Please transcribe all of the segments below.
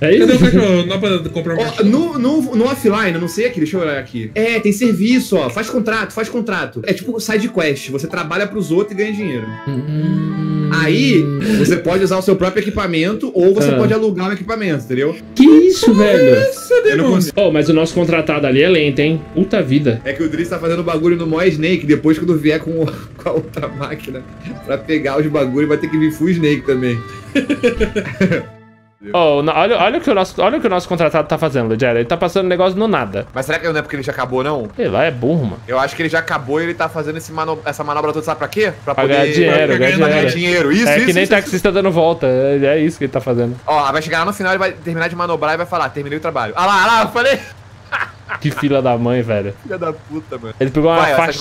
É isso? Cadê o cachorro? Não dá pra comprar um cachorro. No offline, eu não sei aqui, deixa eu olhar aqui. É, tem serviço, ó. Faz contrato. É tipo side quest, você trabalha pros outros e ganha dinheiro. Aí, você pode usar o seu próprio equipamento ou você pode alugar um equipamento, entendeu? Que isso, velho? Eu não consigo. Oh, mas o nosso contratado ali é lento, hein? Puta vida. É que o Drizzt tá fazendo bagulho no Mó Snake, depois quando vier com a outra máquina pra pegar os bagulhos, vai ter que vir Full Snake também. Oh, olha o que o nosso contratado tá fazendo, Jared. Ele tá passando negócio no nada. Mas será que não é porque ele já acabou, não? Sei lá, é burro, mano. Eu acho que ele já acabou e ele tá fazendo essa manobra toda, sabe pra quê? Pra poder ganhar dinheiro, ganhar dinheiro. Isso, é isso, que nem isso, taxista dando volta. É isso que ele tá fazendo. Ó, vai chegar lá no final, ele vai terminar de manobrar e vai falar, terminei o trabalho. Ah lá, eu falei... Que filha da mãe, velho. Filha da puta, mano. Ele pegou uma faixinha. Essas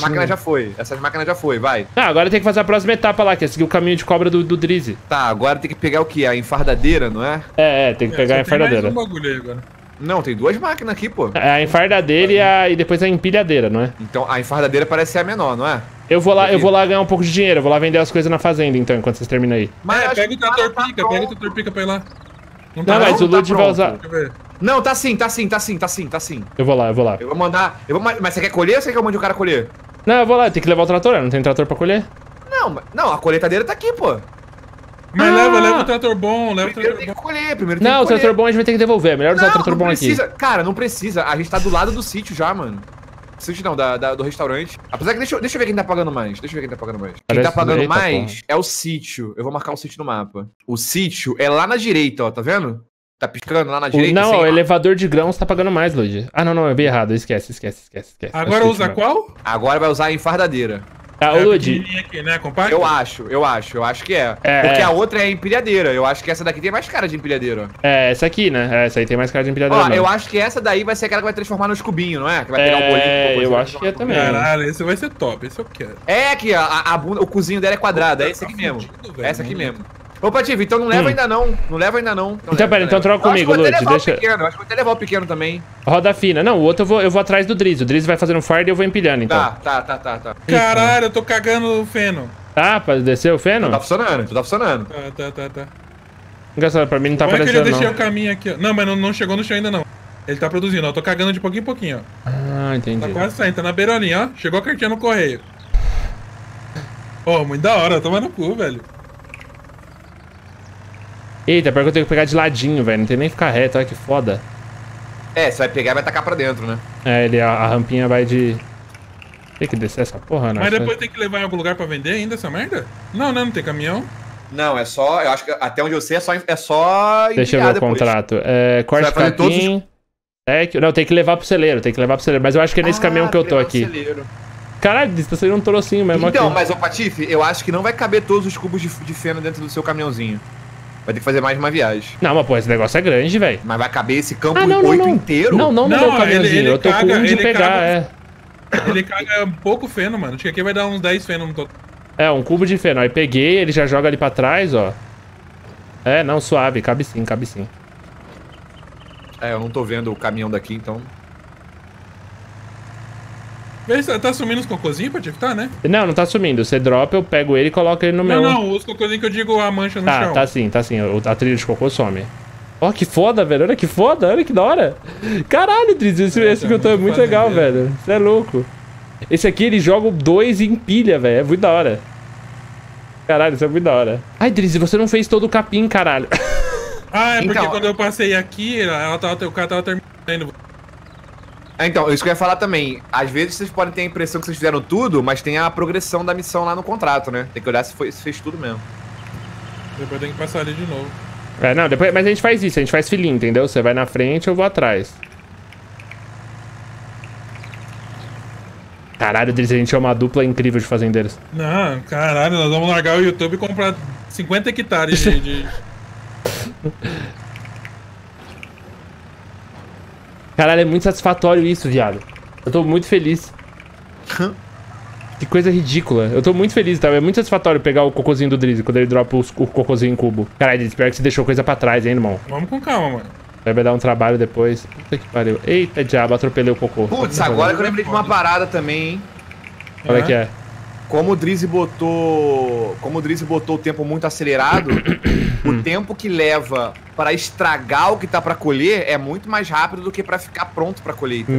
máquinas já foi, vai. Ah, agora tem que fazer a próxima etapa lá, que é seguir o caminho de cobra do Drizzt. Tá, agora tem que pegar o quê? A enfardadeira, não é? É, tem que pegar a enfardadeira. Tem mais um bagulho aí agora. Não, tem duas máquinas aqui, pô. A enfardadeira e depois a empilhadeira, não é? Então, a enfardadeira parece ser a menor, não é? Eu vou lá ganhar um pouco de dinheiro, eu vou lá vender as coisas na fazenda, então, enquanto vocês terminam aí. Mas pega o trator pica, pega o trator pica pra ir lá. Não, mas o Lud vai usar... Não, tá sim. Eu vou lá. Mas você quer colher ou você quer que eu mande o cara colher? Não, eu vou lá, tem que levar o trator, não tem trator pra colher? Não, a colheitadeira tá aqui, pô. Mas leva o trator bom, primeiro tem que colher. Não, o trator bom a gente vai ter que devolver, é melhor usar o trator bom aqui. Cara, não precisa, a gente tá do lado do sítio já, mano. Sítio não, do restaurante. Apesar que deixa eu ver quem tá pagando mais. Quem tá pagando mais é o sítio. Eu vou marcar o sítio no mapa. O sítio é lá na direita, ó, tá vendo? Tá piscando lá na direita? Não, o elevador de grãos tá pagando mais, Luigi. Ah, não, eu vi errado. Esquece. Agora usa qual? Agora vai usar a enfardadeira. Ah, é, Luigi. Né? Eu acho que é. Porque a outra é empilhadeira. Eu acho que essa daqui tem mais cara de empilhadeira. É, essa aqui, né? Essa aí tem mais cara de empilhadeira. Ó, eu acho que essa daí vai ser aquela que vai transformar nos cubinhos, não é? Que vai pegar o bolinho. Eu acho que é também. Caralho, esse vai ser top. Esse eu quero. É aqui, ó. O cozinho dela é quadrado. É esse aqui mesmo. Essa aqui mesmo. Ô, Pativo, então não leva ainda não. Então pera, então troca comigo, Lud. Acho que vou até levar o pequeno também. Roda fina. Não, o outro eu vou atrás do Drizzt. O Drizzt vai fazendo fardo e eu vou empilhando, então. Tá. Caralho, eu tô cagando o feno. Tá, pra descer o feno? Tá funcionando. Tá. Engraçado, pra mim não tá aparecendo, não. Eu queria deixar o caminho aqui, ó. Não, mas não chegou no chão ainda, não. Ele tá produzindo, ó. Eu tô cagando de pouquinho em pouquinho, ó. Ah, entendi. Tá quase saindo, tá na beirolinha, ó. Chegou a cartinha no correio. Ó, muito da hora. Toma no cu, velho. Eita, pior que eu tenho que pegar de ladinho, velho. Não tem nem que ficar reto, olha que foda. É, você vai pegar e vai tacar pra dentro, né? É, a rampinha vai de... Tem que descer essa porra, né? Mas depois tem que levar em algum lugar pra vender ainda essa merda? Não tem caminhão. Não, é só... Eu acho que até onde eu sei é só deixa eu ver depois. O contrato. É, corte capim... Os... Não, tem que levar pro celeiro, Mas eu acho que é nesse caminhão que eu tô aqui. Celeiro. Caralho, tá saindo um trocinho mesmo então, aqui. Então, mas, ô Patife, eu acho que não vai caber todos os cubos de feno dentro do seu caminhãozinho. Vai ter que fazer mais uma viagem. Não, mas pô, esse negócio é grande, velho. Mas vai caber esse campo inteiro? Não, caminhãozinho. Eu tô com um de pegar, é. Ele caga um pouco feno, mano. Acho que aqui vai dar uns 10 feno no total. É, um cubo de feno. Aí peguei, ele já joga ali pra trás, ó. É, não, suave. Cabe sim. É, eu não tô vendo o caminhão daqui, então... Tá sumindo os cocôzinhos, Patife? Tá, né? Não tá sumindo. Você dropa, eu pego ele e coloco ele no meu... Não, os cocôzinhos que eu digo, a mancha no chão. Tá sim. A trilha de cocô some. Ó, que foda, velho. Olha que da hora. Caralho, Drizzt, esse filtro é muito legal, velho. Você é louco. Esse aqui, ele joga 2 e empilha, velho. É muito da hora. Caralho, isso é muito da hora. Ai, Drizzt, você não fez todo o capim, caralho. Ah, é porque então, quando eu passei aqui, o cara tava terminando... Então, isso que eu ia falar também. Às vezes vocês podem ter a impressão que vocês fizeram tudo, mas tem a progressão da missão lá no contrato, né? Tem que olhar se fez tudo mesmo. Depois tem que passar ali de novo. É, não, depois... Mas a gente faz isso, a gente faz filinho, entendeu? Você vai na frente, eu vou atrás. Caralho, Drizzt, a gente é uma dupla incrível de fazendeiros. Não, caralho, nós vamos largar o YouTube e comprar 50 hectares de... Caralho, é muito satisfatório isso, viado. Eu tô muito feliz. Que coisa ridícula. Eu tô muito feliz, tá? É muito satisfatório pegar o cocôzinho do Drizzt quando ele dropa o cocôzinho em cubo. Caralho, Drizzt, pior que você deixou coisa pra trás, hein, irmão? Vamos com calma, mano. Vai dar um trabalho depois. Puta que pariu. Eita, diabo, atropelei o cocô. Putz, agora que eu lembrei de uma parada também, hein? Qual é que é? Como o Drizzt botou o tempo muito acelerado, o o tempo que leva para estragar o que tá para colher é muito mais rápido do que para ficar pronto para colheita.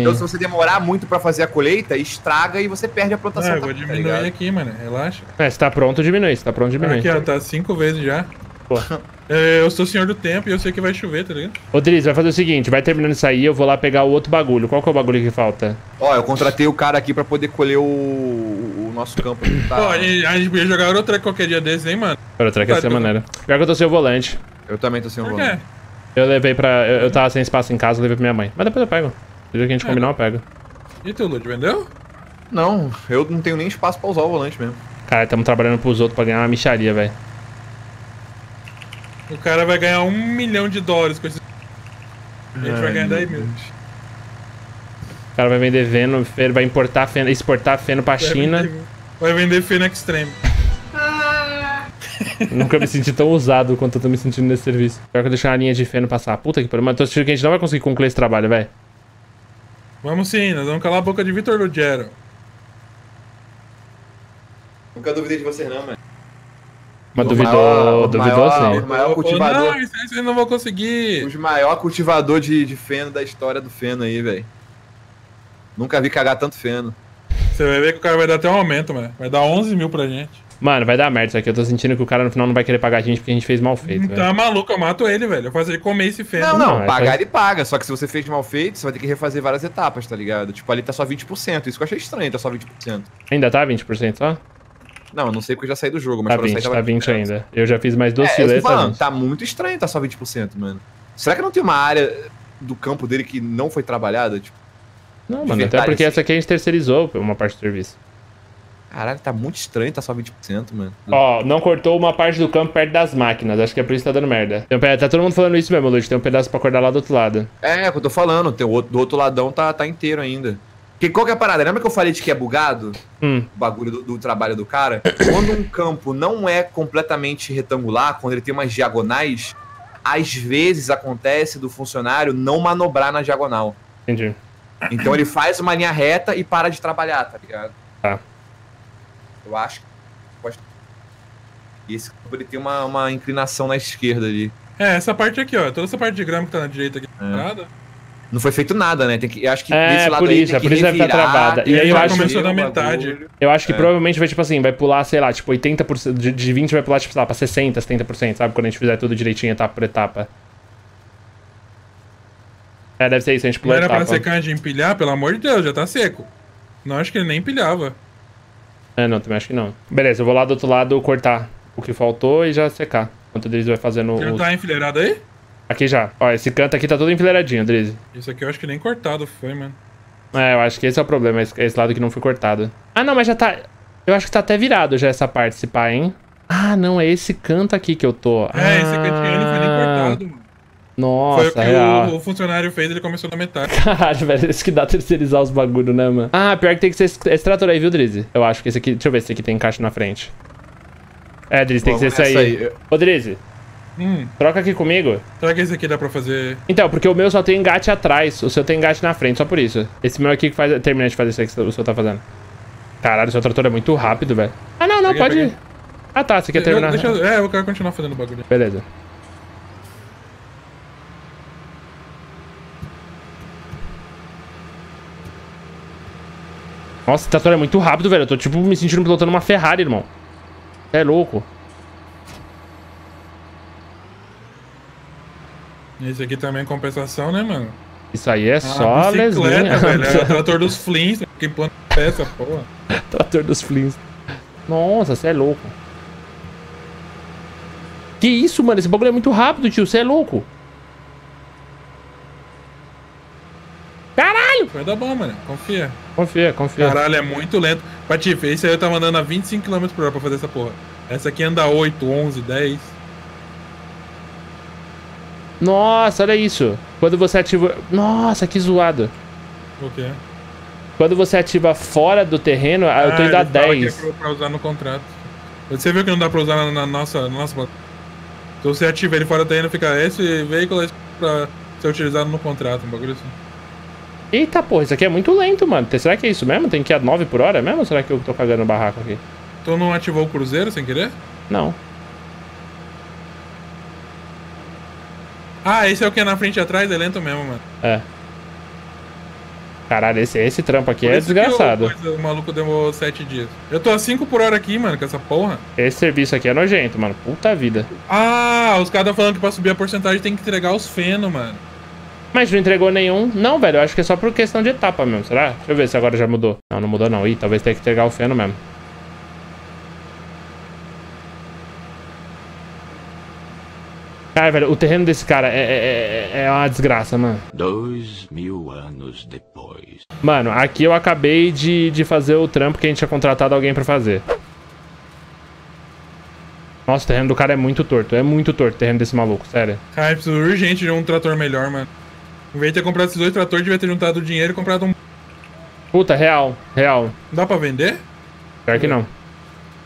Então, se você demorar muito para fazer a colheita, estraga e você perde a plantação. Eu vou diminuir tá aqui, mano. Relaxa. É, se tá pronto, diminui. Se tá pronto, diminui. Aqui, ó, tá 5 vezes já. Porra. É, eu sou o senhor do tempo e eu sei que vai chover, tá ligado? Ô, Drizzt, vai fazer o seguinte, vai terminando isso aí, eu vou lá pegar o outro bagulho. Qual que é o bagulho que falta? Ó, eu contratei o cara aqui pra poder colher o nosso campo. Tá... Pô, a gente podia jogar Eurotrack qualquer dia desses, hein, mano? Eurotrack ia ser maneira. Pior que eu tô sem o volante. Eu também tô sem o volante. Eu levei pra... Eu tava sem espaço em casa, eu levei pra minha mãe. Mas depois eu pego. Depois que a gente combinar, eu pego. E tu, Lud, vendeu? Não, eu não tenho nem espaço pra usar o volante mesmo. Cara, tamo trabalhando pros outros pra ganhar uma micharia, velho. O cara vai ganhar $1 milhão com esse... A gente vai ganhar 10 mil. O cara vai vender feno, ele vai importar feno, exportar feno pra China. Vai vender feno extremo. Nunca me senti tão usado quanto eu tô me sentindo nesse serviço. Pior que eu deixar a linha de feno passar. Puta que pariu, mas tô sentindo que a gente não vai conseguir concluir esse trabalho, velho. Vamos sim, nós vamos calar a boca de Vitor Lugero. Nunca duvidei de vocês não, mano. Mas duvidou sim. O maior cultivador. Não, isso eu não vou conseguir. O maior cultivador de feno da história do feno aí, velho. Nunca vi cagar tanto feno. Você vai ver que o cara vai dar até um aumento, mano. Vai dar 11 mil pra gente. Mano, vai dar merda isso aqui. Eu tô sentindo que o cara no final não vai querer pagar a gente porque a gente fez mal feito. Tá então, maluco, eu mato ele, velho. Eu faço ele comer esse feno. Não, pagar ele paga. Só que se você fez mal feito, você vai ter que refazer várias etapas, tá ligado? Tipo, ali tá só 20%. Isso que eu achei estranho, tá só 20%. Ainda tá 20% só? Não, eu não sei porque eu já saí do jogo, mas... Tá 20, tá 20 ainda. Eu já fiz mais 2 filetas. Tá muito estranho, tá só 20%, mano. Será que não tem uma área do campo dele que não foi trabalhada? Tipo, não, mano, até porque essa aqui a gente terceirizou uma parte do serviço. Caralho, tá muito estranho, tá só 20%, mano. Ó, não cortou uma parte do campo perto das máquinas. Acho que é por isso que tá dando merda. Tá todo mundo falando isso mesmo, Luiz. Tem um pedaço pra cortar lá do outro lado. É o que eu tô falando. Tem outro, do outro ladão tá inteiro ainda. Porque qual que é a parada? Lembra que eu falei de que é bugado? O bagulho do trabalho do cara? Quando um campo não é completamente retangular, quando ele tem umas diagonais, às vezes acontece do funcionário não manobrar na diagonal. Entendi. Então ele faz uma linha reta e para de trabalhar, tá ligado? Tá. Eu acho que... E esse campo ele tem uma inclinação na esquerda ali. É, essa parte aqui, ó. Toda essa parte de grama que tá na direita aqui. Não foi feito nada, né? Tem que, eu acho que esse lado por isso, aí tem por isso deve estar travada. E aí eu acho que da metade. Eu acho que provavelmente vai, tipo assim, vai pular, sei lá, tipo 80%, de 20 vai pular, tipo, sei lá, pra 60%, 70%, sabe? Quando a gente fizer tudo direitinho, etapa por etapa. É, deve ser isso, a gente pula. Não era etapa. Pra secar de empilhar, pelo amor de Deus, já tá seco. Não acho que ele nem empilhava. É, não, também acho que não. Beleza, eu vou lá do outro lado cortar o que faltou e já secar. Enquanto eles vai fazendo o... Tá enfileirado aí? Aqui já. Ó, esse canto aqui tá todo enfileiradinho, Drizzt. Isso aqui eu acho que nem cortado foi, mano. É, eu acho que esse é o problema, esse lado que não foi cortado. Ah, não, mas já tá... Eu acho que tá até virado já essa parte, esse pá, hein? Ah, não, é esse canto aqui que eu tô. Esse canto aqui não foi nem cortado, mano. Nossa, foi o que o funcionário fez, ele começou na metade. Caralho, velho, isso que dá terceirizar os bagulho, né, mano? Ah, pior que tem que ser esse trator aí, viu, Drizzt? Eu acho que esse aqui... Deixa eu ver se esse aqui tem encaixe na frente. É, Drizzt, tem que ser esse aí. Ô, Drizzt. Troca aqui comigo. Será que esse aqui dá pra fazer... Então, porque o meu só tem engate atrás. O seu tem engate na frente, só por isso. Esse meu aqui que faz... Termina de fazer isso aí que o seu tá fazendo. Caralho, o seu trator é muito rápido, velho. Ah, não, não, pode ir. Ah, tá, você quer terminar. Eu quero continuar fazendo o bagulho. Beleza. Nossa, o trator é muito rápido, velho. Eu tô, tipo, me sentindo pilotando uma Ferrari, irmão. É louco. Esse aqui também é compensação, né, mano? Isso aí é só lesinha. Velho, é o trator dos Flins. Que planta peça, porra. Trator dos Flins. Nossa, você é louco. Que isso, mano? Esse bagulho é muito rápido, tio. Você é louco. Caralho! Vai dar bom, mano. Confia. Confia. Caralho, é muito lento. Patife, esse aí eu tava andando a 25 km por hora pra fazer essa porra. Essa aqui anda 8, 11, 10... Nossa, olha isso. Quando você ativa... Nossa, que zoado. O quê? Quando você ativa fora do terreno, eu tô indo a 10. Que é pra usar no contrato. Você viu que não dá pra usar na nossa... Se você ativa ele fora do terreno, fica esse veículo pra ser utilizado no contrato, um bagulho assim. Eita, porra, isso aqui é muito lento, mano. Será que é isso mesmo? Tem que ir a 9 por hora mesmo? Ou será que eu tô cagando o barraco aqui? Tu não ativou o cruzeiro sem querer? Não. Ah, esse é o que é na frente e atrás? É lento mesmo, mano. É. Caralho, esse trampo aqui é desgraçado. O maluco demorou 7 dias. Eu tô a 5 por hora aqui, mano, com essa porra. Esse serviço aqui é nojento, mano. Puta vida. Ah, os caras falando que pra subir a porcentagem tem que entregar os fenos, mano. Mas não entregou nenhum. Não, velho, eu acho que é só por questão de etapa mesmo, será? Deixa eu ver se agora já mudou. Não, não mudou não. Ih, talvez tenha que entregar o feno mesmo. Cara, velho, o terreno desse cara é uma desgraça, mano. 2000 anos depois. Mano, aqui eu acabei de fazer o trampo que a gente tinha contratado alguém pra fazer. Nossa, o terreno do cara é muito torto o terreno desse maluco, sério. Cara, preciso urgente de um trator melhor, mano. Em vez de ter comprado esses 2 tratores, devia ter juntado o dinheiro e comprado um... Puta, real. Dá pra vender? Pior que não.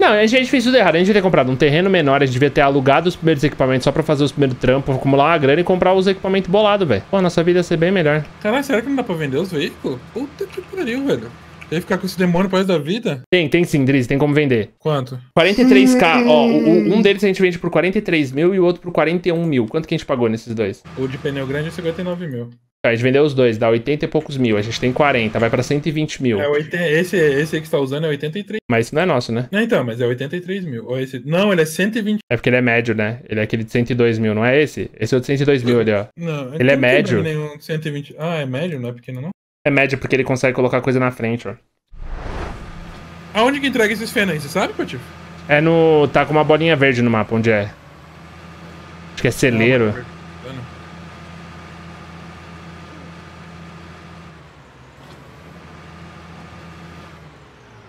Não, a gente fez tudo errado. A gente devia ter comprado um terreno menor, a gente devia ter alugado os primeiros equipamentos só pra fazer os primeiros trampos, acumular uma grana e comprar os equipamentos bolados, velho. Pô, nossa vida ia ser bem melhor. Caralho, será que não dá pra vender os veículos? Puta que pariu, velho. Tem que ficar com esse demônio pro resto da vida? Tem sim, Drizzt, tem como vender. Quanto? 43k, ó, um deles a gente vende por 43 mil e o outro por 41 mil. Quanto que a gente pagou nesses dois? O de pneu grande é 59 mil. A gente vendeu os dois, dá 80 e poucos mil. A gente tem 40, vai pra 120 mil. É, esse aí que você tá usando é 83. Mas esse não é nosso, né? Não, então, mas é 83 mil. Ou esse... Não, ele é 120. É porque ele é médio, né? Ele é aquele de 102 mil, não é esse? Esse é o de 102 mil ali, ó. Não, ele é médio. Nenhum 120... Ah, é médio? Não é pequeno, não? É médio porque ele consegue colocar coisa na frente, ó. Aonde que entrega esses fenos aí? Você sabe, Patife? É no... Tá com uma bolinha verde no mapa, onde é? Acho que é celeiro. Não,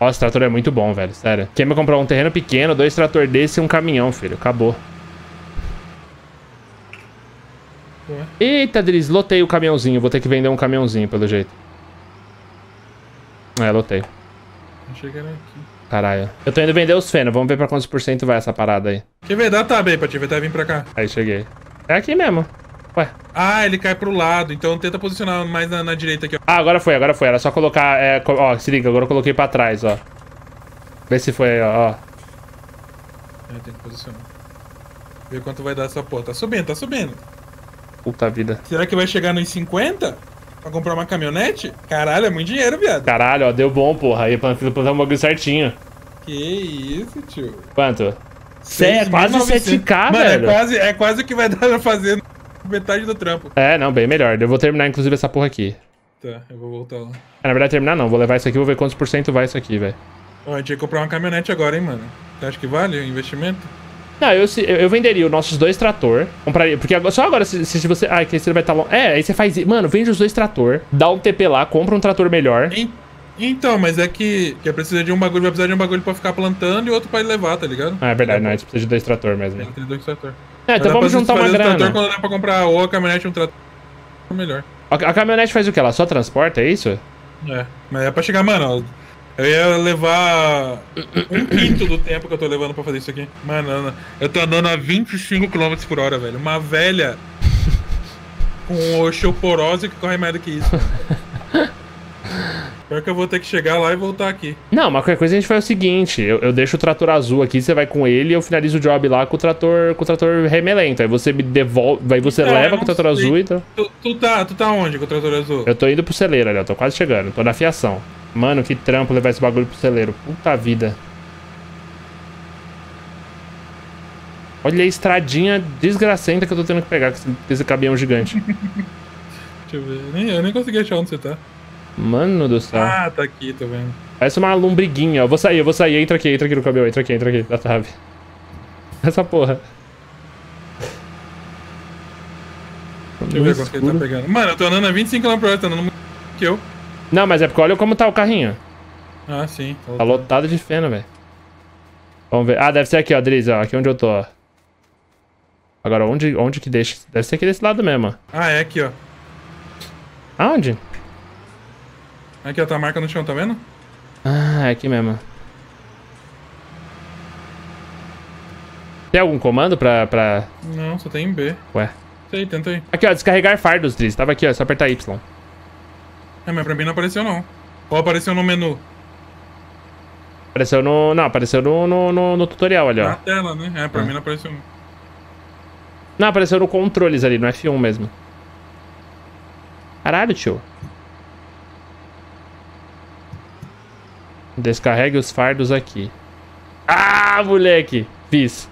nossa, o trator é muito bom, velho, sério. Quem me comprou um terreno pequeno, 2 trator desse e um caminhão, filho. Acabou. Ué? Eita, Drizzt, lotei o caminhãozinho. Vou ter que vender um caminhãozinho, pelo jeito. É, lotei. Não chegaram aqui. Caralho. Eu tô indo vender os fenos. Vamos ver pra quantos por cento vai essa parada aí. Quer ver? Dá tab aí, Patife. Vai vir pra cá. Aí, cheguei. É aqui mesmo. Ué. Ah, ele cai pro lado, então tenta posicionar mais na direita aqui, ó. Ah, agora foi. Era só colocar, ó, se liga, agora eu coloquei pra trás, ó. Vê se foi, ó. É, tem que posicionar. Ver quanto vai dar essa porra. Tá subindo. Puta vida. Será que vai chegar nos 50? Pra comprar uma caminhonete? Caralho, é muito dinheiro, viado. Caralho, ó, deu bom, porra. Aí plantar um bagulho certinho. Que isso, tio. Quanto? 6, é quase 7k, mano, velho. É quase o que vai dar pra fazer... metade do trampo. É, não, bem melhor. Eu vou terminar, inclusive, essa porra aqui. Tá, eu vou voltar lá. Na verdade, terminar não. Vou levar isso aqui, vou ver quantos por cento vai isso aqui, velho. Ó, a gente ia comprar uma caminhonete agora, hein, mano. Você acha que vale o investimento? Não, eu venderia os nossos 2 trator. Compraria, porque agora, só agora, se você... Ah, que você vai estar longe. É, aí você faz... Mano, vende os 2 trator, dá um TP lá, compra um trator melhor. Então, mas é que precisa de um bagulho, vai precisar de um bagulho pra ficar plantando e outro pra levar, tá ligado? Ah, é verdade, não, a gente precisa de 2 trator mesmo. Tem que ter 2 trator. É, então vamos juntar uma grana. Trator, quando dá pra comprar ou a caminhonete, um trator melhor. A caminhonete faz o que? Ela só transporta, é isso? É, mas é pra chegar, mano, eu ia levar um quinto do tempo que eu tô levando pra fazer isso aqui. Mano, eu tô andando a 25 km por hora, velho. Uma velha com osteoporose que corre mais do que isso. Pior que eu vou ter que chegar lá e voltar aqui. Não, mas qualquer coisa a gente faz o seguinte, eu deixo o trator azul aqui, você vai com ele e eu finalizo o job lá com o trator remelento. Aí você me devolve, aí você leva com o trator azul e tal. Tu tá onde com o trator azul? Eu tô indo pro celeiro ali, eu tô quase chegando, tô na fiação. Mano, que trampo levar esse bagulho pro celeiro, puta vida. Olha a estradinha desgracenta que eu tô tendo que pegar com esse caminhão gigante. Deixa eu ver, eu nem consegui achar onde você tá. Mano do céu. Ah, tá aqui, tô vendo. Parece uma lombriguinha, ó. Vou sair. Entra aqui no caminhão. Entra aqui. Da trave. Essa porra. Deixa eu ver quanto que ele tá pegando. Mano, eu tô andando a 25 km por hora, tá andando muito que eu. Não, mas é porque olha como tá o carrinho. Ah, sim. Tá lotado de feno, velho. Vamos ver. Ah, deve ser aqui, ó, Drizzt, ó. Aqui onde eu tô, ó. Agora, onde que deixa? Deve ser aqui desse lado mesmo, ó. Ah, é aqui, ó. Aonde? Aqui, ó, tá a marca no chão, tá vendo? Ah, é aqui mesmo. Tem algum comando pra... Não, só tem B. Ué. Sei, tenta aí. Aqui, ó, descarregar fardos, Drizzt. Tava aqui, ó, só apertar Y. É, mas pra mim não apareceu, não. Ou apareceu no menu? Apareceu no... Não, apareceu no tutorial ali, ó. Na tela, né? É, pra mim não apareceu, não. Não, apareceu no controles ali, no F1 mesmo. Caralho, tio. Descarregue os fardos aqui. Ah, moleque! Fiz.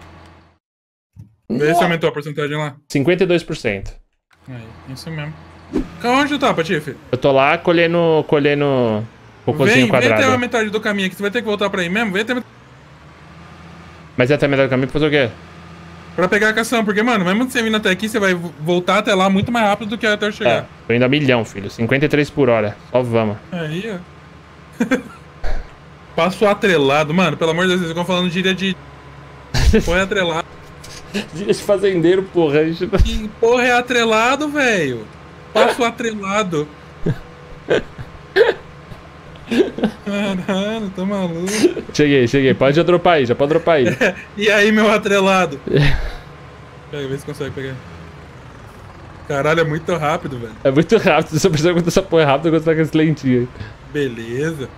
Vê se aumentou a porcentagem lá. 52%. Aí, isso mesmo. Onde tu tá, Patife? Eu tô lá colhendo cocôzinho quadrado. Vem até a metade do caminho aqui. Você vai ter que voltar pra aí mesmo? Vem até a metade. Mas é até a metade do caminho pra fazer o quê? Pra pegar a cação, porque, mano, mesmo que você vindo até aqui, você vai voltar até lá muito mais rápido do que até eu chegar. É, tô indo a milhão, filho. 53 por hora. Só vamos. Aí, ó. Passo atrelado. Mano, pelo amor de Deus, vocês ficam falando gíria de... Põe atrelado. Gíria de fazendeiro, porra. Que porra é atrelado, velho? Passo atrelado. Caralho, tô maluco. Cheguei. Pode já dropar aí, E aí, meu atrelado? Pega, vê se consegue pegar. Caralho, é muito rápido, velho. É muito rápido. Só precisa quando essa porra é rápida, quando você tá com esse lentinho aí. Beleza.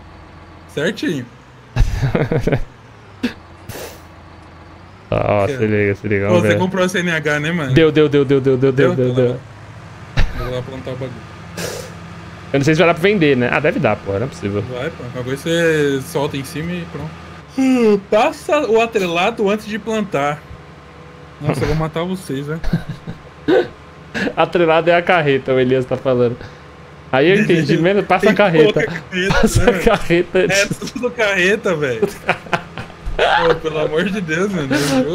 Certinho. Ó, se liga. Pô, você comprou a CNH, né, mano? Deu. Vou lá plantar o bagulho. Eu não sei se vai dar pra vender, né? Ah, deve dar, pô. Não é possível. Vai, pô. Agora você solta em cima e pronto. Passa o atrelado antes de plantar. Nossa, eu vou matar vocês, né? Atrelado é a carreta, o Elias tá falando. Aí eu entendi menos. Passa a carreta. Passa a carreta. É tudo carreta, velho. Pô, pelo amor de Deus, mano.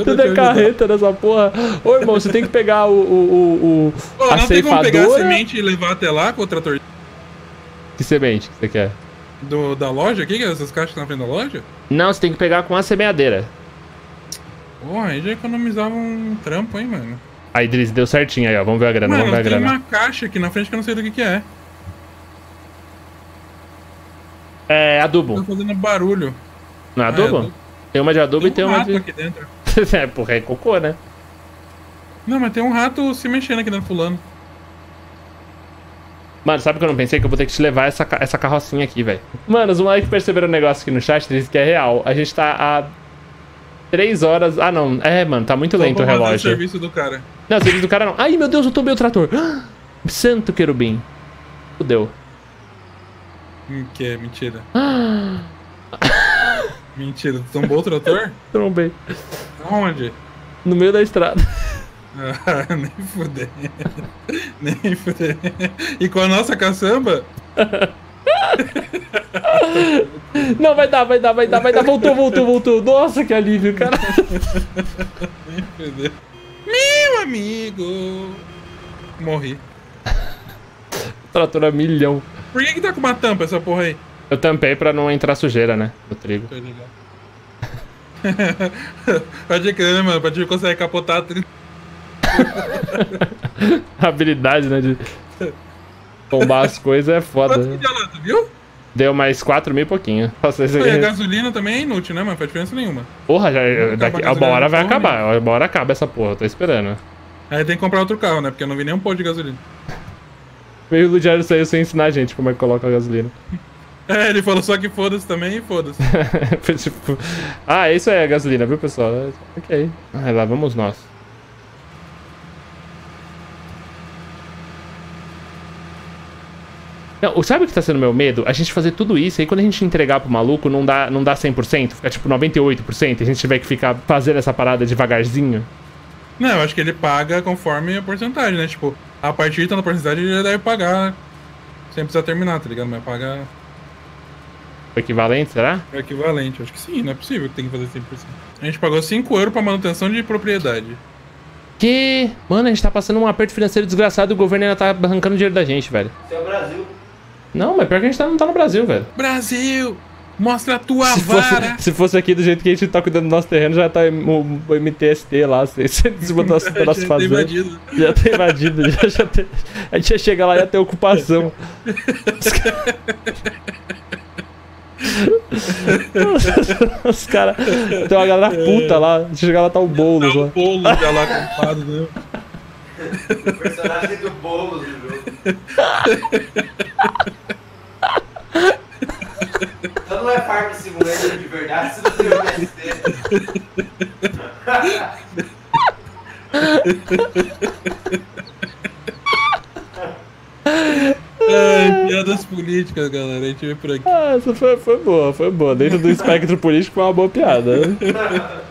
Tudo é carreta nessa porra. Ô, irmão, você tem que pegar o Pô, não tem como pegar a semente e levar até lá com o trator. Que semente que você quer? Da loja aqui? Essas caixas que estão na frente da loja? Não, você tem que pegar com a semeadeira. Porra, aí já economizava um trampo, hein, mano. Aí, Drizzt, deu certinho aí, ó. Vamos ver a grana, mano, tem uma caixa aqui na frente que eu não sei do que é. É adubo. Tá fazendo barulho. Não é adubo? É adubo. Tem uma de adubo e tem uma de... aqui dentro. É, porra, é cocô, né? Não, mas tem um rato se mexendo aqui dentro, fulano. Mano, sabe o que eu não pensei? Que eu vou ter que te levar essa carrocinha aqui, velho. Mano, os moleques perceberam um negócio aqui no chat, Drizzt, que é real. A gente tá há 3 horas... Ah, não. É, mano, tá muito lento o relógio. Só vou fazer o serviço do cara. Não, o serviço do cara não. Ai, meu Deus, eu tomei o trator. Santo querubim. Fudeu. Que é? Mentira. Mentira, tu tombou o trator? Trombei. Aonde? No meio da estrada. Ah, nem fudei. Nem fudei. E com a nossa caçamba? Não, vai dar. Voltou. Nossa, que alívio, cara. Nem fudei. Meu amigo. Morri. Trator a milhão. Por que tá com uma tampa essa porra aí? Eu tampei pra não entrar sujeira, né? No trigo. Pode crer, né, mano? Pode conseguir capotar a trigo. Habilidade, né? De tombar as coisas é foda. Né? Viu? Deu mais 4 mil e pouquinho. Nossa, e a gasolina também é inútil, né, mano? Não faz diferença nenhuma. Porra, a hora vai acabar. Nenhuma. A hora acaba essa porra, eu tô esperando. Aí tem que comprar outro carro, né? Porque eu não vi nenhum pó de gasolina. Veio o Bloodjaro saiu sem ensinar a gente como é que coloca a gasolina. É, ele falou só que foda-se também e foda-se. Tipo, ah, isso é a gasolina, viu, pessoal? Ok. Aí lá vamos nós. Não, sabe o que tá sendo meu medo? A gente fazer tudo isso, aí quando a gente entregar pro maluco, não dá 100%, fica tipo 98%, e a gente tiver que ficar fazendo essa parada devagarzinho. Não, eu acho que ele paga conforme a porcentagem, né? Tipo, a partir de tanta porcentagem ele já deve pagar sem precisar terminar, tá ligado? Mas paga... O equivalente, será? O equivalente, acho que sim, não é possível que tem que fazer 100%. A gente pagou 5 euros pra manutenção de propriedade. Que... Mano, a gente tá passando um aperto financeiro desgraçado e o governo ainda tá arrancando dinheiro da gente, velho. Isso é o Brasil. Não, mas pior que a gente não tá no Brasil, velho. Brasil! Mostra a tua vara! Se fosse aqui do jeito que a gente tá cuidando do nosso terreno, já tá o MTST lá, assim, você desmontou as fazendas. Já tá invadido. A gente ia chegar lá e ia ter ocupação. Os caras... Tem uma galera puta lá, a gente chegar lá tá o Boulos lá. Tá o Boulos já lá, culpado, né? O personagem do Boulos, viu? Então não é farm simulator de verdade, se não tem o MST. Ai, piadas políticas, galera. A gente veio por aqui. Ah, essa foi boa, foi boa. Dentro do espectro político foi uma boa piada.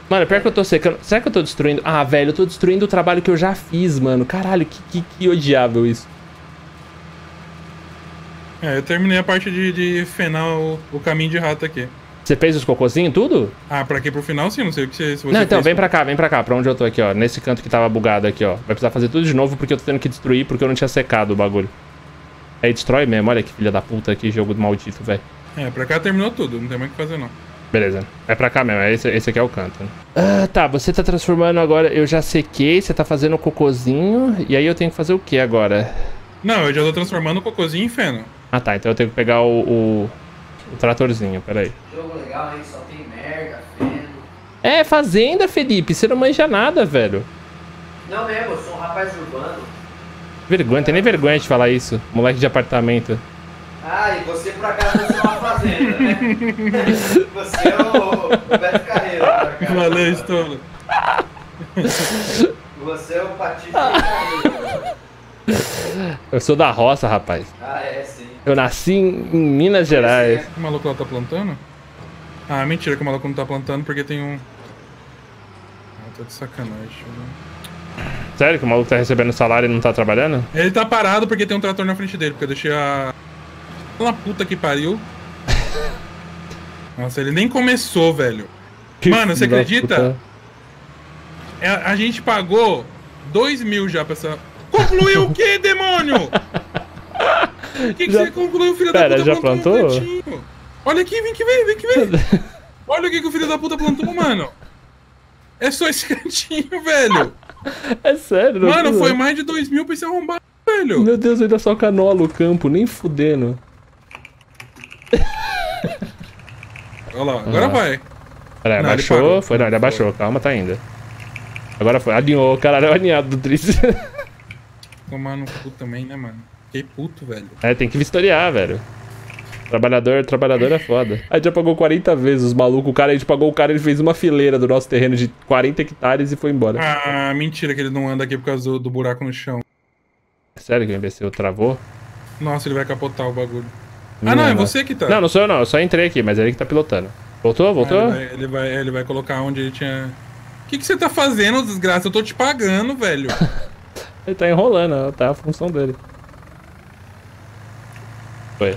Mano, pior que eu tô secando. Será que eu tô destruindo? Ah, velho, eu tô destruindo o trabalho que eu já fiz, mano. Caralho, que odiável isso. É, eu terminei a parte de fenar o caminho de rato aqui. Você fez os cocôzinhos, tudo? Ah, pra aqui pro final sim, não sei o que se você... Não, então, fez, vem pra cá, pra onde eu tô aqui, ó. Nesse canto que tava bugado aqui, ó. Vai precisar fazer tudo de novo porque eu tô tendo que destruir porque eu não tinha secado o bagulho. Aí destrói mesmo, olha que filha da puta, que jogo maldito, velho. É, pra cá terminou tudo, não tem mais o que fazer não. Beleza, é pra cá mesmo, esse aqui é o canto, né? Ah, tá, você tá transformando agora, eu já sequei, você tá fazendo o cocôzinho, e aí eu tenho que fazer o que agora? Não, eu já tô transformando o cocôzinho em feno. Ah tá, então eu tenho que pegar o tratorzinho, peraí. Jogo legal aí, só tem merda, feno. É, fazenda, Felipe, você não manja nada, velho. Não mesmo, eu sou um rapaz urbano. Vergonha, tem nem vergonha de falar isso, moleque de apartamento. Ah, e você por acaso você é uma fazenda, né? Você é o Beto Carreiro, por acaso. Valeu, Stolo. Você é o Patito Carreiro. Eu sou da roça, rapaz. Ah, é, sim. Eu nasci em Minas Gerais. O maluco lá tá plantando? Ah, mentira que o maluco não tá plantando porque tem um... Ah, tá de sacanagem, né? Sério que o maluco tá recebendo salário e não tá trabalhando? Ele tá parado porque tem um trator na frente dele, porque eu deixei a... Fala puta que pariu. Nossa, ele nem começou, velho. Que mano, você acredita? A gente pagou 2.000 já pra essa... Concluiu o quê, demônio? O que já... você concluiu, filho da puta? Já plantou? Um olha aqui, vem que vem. Olha o que o filho da puta plantou, mano. É só esse cantinho, velho. É sério, não. Mano, foi mais de 2.000 pra esse arrombado, velho. Meu Deus, ainda só canola o campo, nem fudendo. Olha lá, agora vai. Pera aí, não, abaixou, ele parou, ele abaixou, calma, tá ainda. Agora foi, alinhou, caralho, é o alinhado do Drizzt. Tomar no cu também, né, mano? Fiquei puto, velho. É, tem que vistoriar, velho. Trabalhador é foda. A gente já pagou 40 vezes os malucos. A gente pagou o cara, ele fez uma fileira do nosso terreno de 40 hectares e foi embora. Ah, mentira que ele não anda aqui por causa do buraco no chão. Sério que o imbecil travou? Nossa, ele vai capotar o bagulho. Ah, não, é você que tá. Não, não sou eu não, eu só entrei aqui, mas é ele que tá pilotando. Voltou? Ah, ele vai colocar onde ele tinha... O que você tá fazendo, desgraça? Eu tô te pagando, velho. Ele tá enrolando, tá a função dele.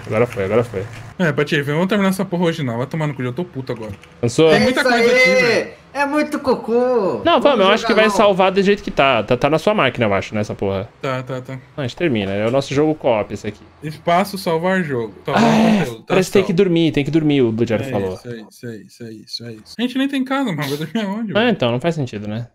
Agora foi. É, Patife, vamos terminar essa porra hoje não. Vai tomar no cu, eu tô puto agora. Cansou? Tem muita coisa aqui, velho. É muito cocô. Não, vamos, eu acho que vai salvar do jeito que tá. Tá na sua máquina, eu acho, né, essa porra. Tá. Não, a gente termina. É o nosso jogo co-op esse aqui. Espaço, salvar jogo. Parece que tem que dormir, o Bloodjaro falou. Isso aí. A gente nem tem casa, mas vai dormir aonde? Ah, então, não faz sentido, né?